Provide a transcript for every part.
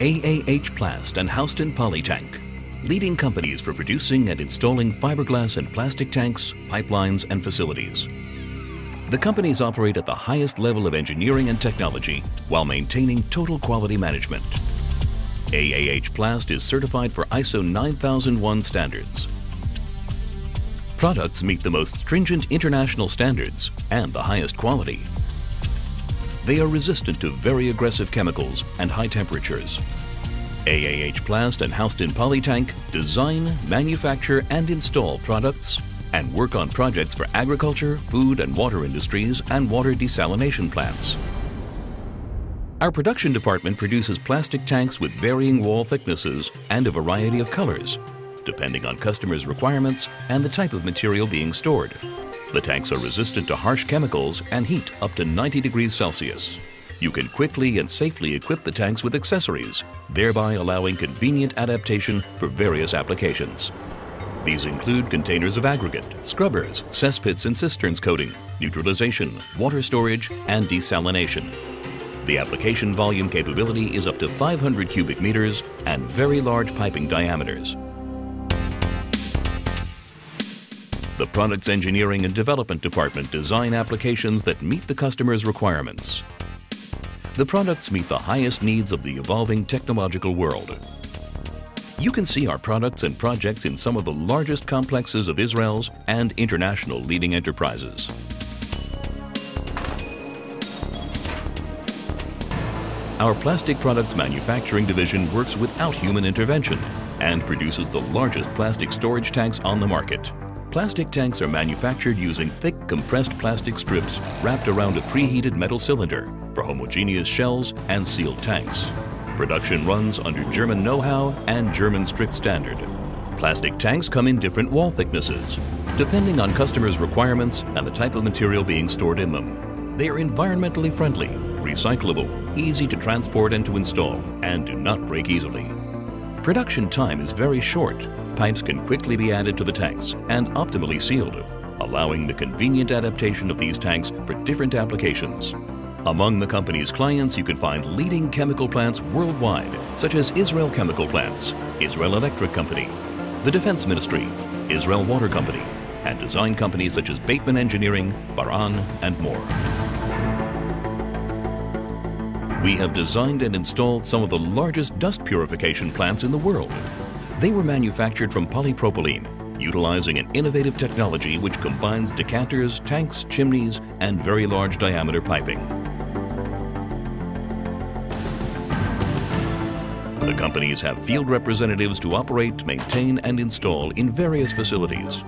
AAH Plast and Houston Polytank, leading companies for producing and installing fiberglass and plastic tanks, pipelines, and facilities. The companies operate at the highest level of engineering and technology while maintaining total quality management. AAH Plast is certified for ISO 9001 standards. Products meet the most stringent international standards and the highest quality. They are resistant to very aggressive chemicals and high temperatures. AAH Plast and Houston Polytank design, manufacture and install products and work on projects for agriculture, food and water industries and water desalination plants. Our production department produces plastic tanks with varying wall thicknesses and a variety of colors, depending on customers' requirements and the type of material being stored. The tanks are resistant to harsh chemicals and heat up to 90 degrees Celsius. You can quickly and safely equip the tanks with accessories, thereby allowing convenient adaptation for various applications. These include containers of aggregate, scrubbers, cesspits and cisterns coating, neutralization, water storage, and desalination. The application volume capability is up to 500 cubic meters and very large piping diameters. The product's engineering and development department design applications that meet the customer's requirements. The products meet the highest needs of the evolving technological world. You can see our products and projects in some of the largest complexes of Israel's and international leading enterprises. Our plastic products manufacturing division works without human intervention and produces the largest plastic storage tanks on the market. Plastic tanks are manufactured using thick, compressed plastic strips wrapped around a preheated metal cylinder for homogeneous shells and sealed tanks. Production runs under German know-how and German strict standard. Plastic tanks come in different wall thicknesses, depending on customers' requirements and the type of material being stored in them. They are environmentally friendly, recyclable, easy to transport and to install, and do not break easily. Production time is very short. Pipes can quickly be added to the tanks and optimally sealed, allowing the convenient adaptation of these tanks for different applications. Among the company's clients, you can find leading chemical plants worldwide, such as Israel Chemical Plants, Israel Electric Company, the Defense Ministry, Israel Water Company, and design companies such as Bateman Engineering, Baran, and more. We have designed and installed some of the largest dust purification plants in the world. They were manufactured from polypropylene, utilizing an innovative technology which combines decanters, tanks, chimneys, and very large diameter piping. The companies have field representatives to operate, maintain, and install in various facilities.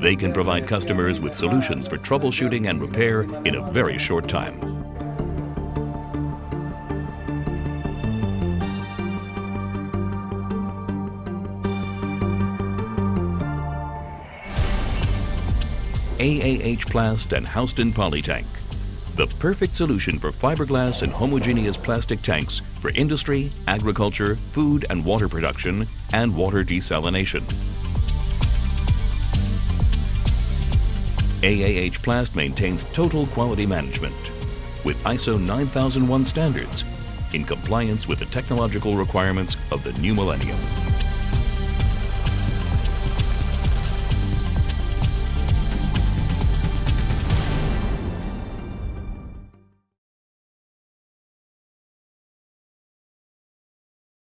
They can provide customers with solutions for troubleshooting and repair in a very short time. AAH Plast and Houston Polytank, the perfect solution for fiberglass and homogeneous plastic tanks for industry, agriculture, food and water production, and water desalination. AAH Plast maintains total quality management with ISO 9001 standards in compliance with the technological requirements of the new millennium.